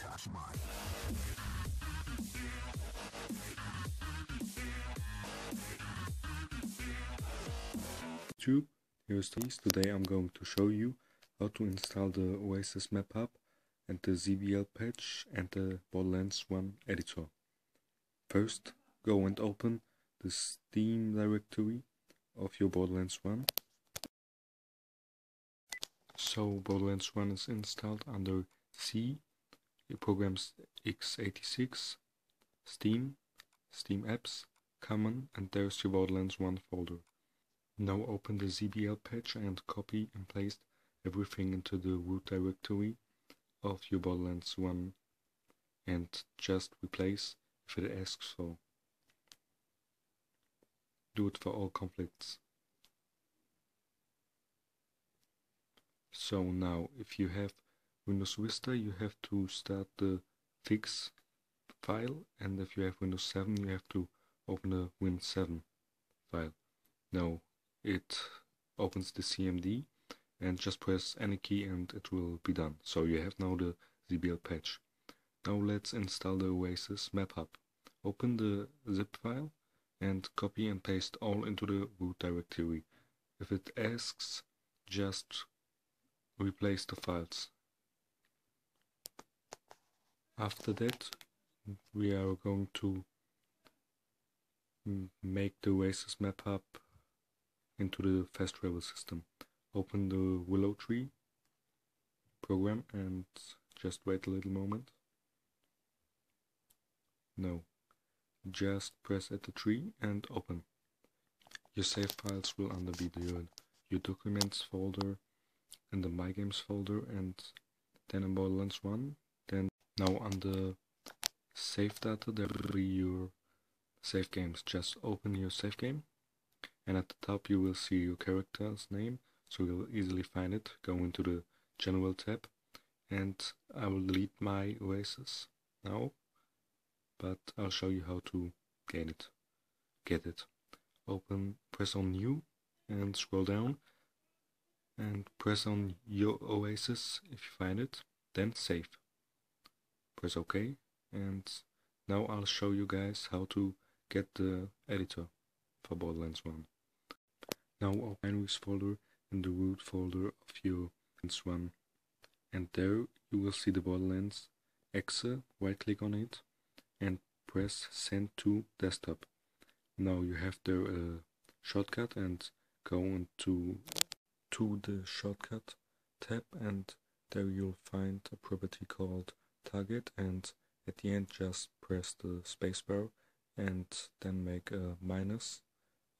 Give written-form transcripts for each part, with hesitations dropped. touch mine. Here's the today I'm going to show you how to install the Oasis Map Hub and the ZBL patch and the Borderlands 1 editor. First, go and open the Steam directory of your Borderlands 1. So Borderlands 1 is installed under C, your programs x86, Steam, Steam Apps, Common, and there's your Borderlands 1 folder. Now open the ZBL patch and copy and paste everything into the root directory of your Borderlands 1 and just replace if it asks for. Do it for all conflicts. So now, if you have Windows Vista, you have to start the fix file, and if you have Windows 7, you have to open the Win7 file. Now it opens the CMD and just press any key and it will be done. So you have now the ZBL patch. Now let's install the Oasis Map Hub. Open the zip file and copy and paste all into the root directory. If it asks, just replace the files. After that, we are going to make the Oasis Map Hub into the fast travel system. Open the Willow Tree program and just wait a little moment. No, just press at the tree and open. Your save files will under be your documents folder and the My Games folder, and then in Borderlands 1. Then now under save data there will be your save games. Just open your save game, and at the top you will see your character's name, so you'll easily find it. Go into the General tab, and I will delete my Oasis now, but I'll show you how to get it. Press on New and scroll down, and press on your Oasis if you find it, then save. Press OK, and now I'll show you guys how to get the editor for Borderlands 1. Now open binaries folder in the root folder of your Borderlands 1, and there you will see the Borderlands.exe. Right click on it and press send to desktop. Now you have there a shortcut, and go into the shortcut tab, and there you'll find a property called target, and at the end just press the spacebar and then make a minus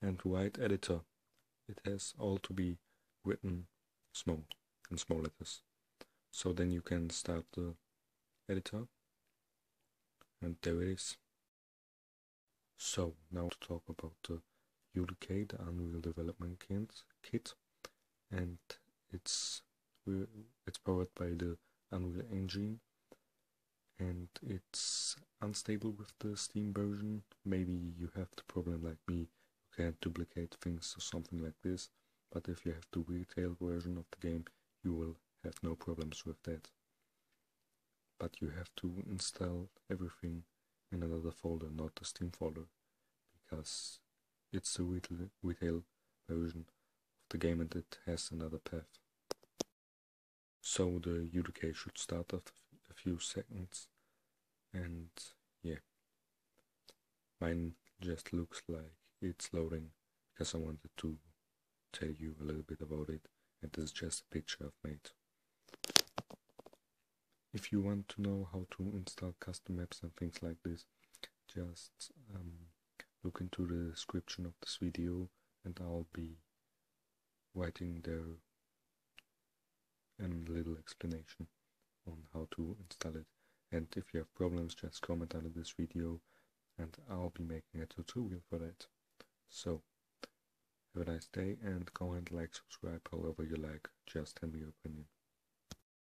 and write editor. It has all to be written small in small letters. So then you can start the editor. And there it is. So now to talk about the UDK, the Unreal Development Kit, and it's powered by the Unreal Engine, and it's unstable with the Steam version. Maybe you have the problem like me, you can't duplicate things or something like this, but if you have the retail version of the game, you will have no problems with that. But you have to install everything in another folder, not the Steam folder, because it's the retail version of the game and it has another path. So the UDK should start after a few seconds, and yeah, mine just looks like it's loading because I wanted to tell you a little bit about it, and this is just a picture I've made. If you want to know how to install custom maps and things like this, just look into the description of this video, and I'll be writing there a little explanation on how to install it. And if you have problems, just comment under this video and I'll be making a tutorial for that. So have a nice day, and comment, like, subscribe, however you like. Just tell me your opinion.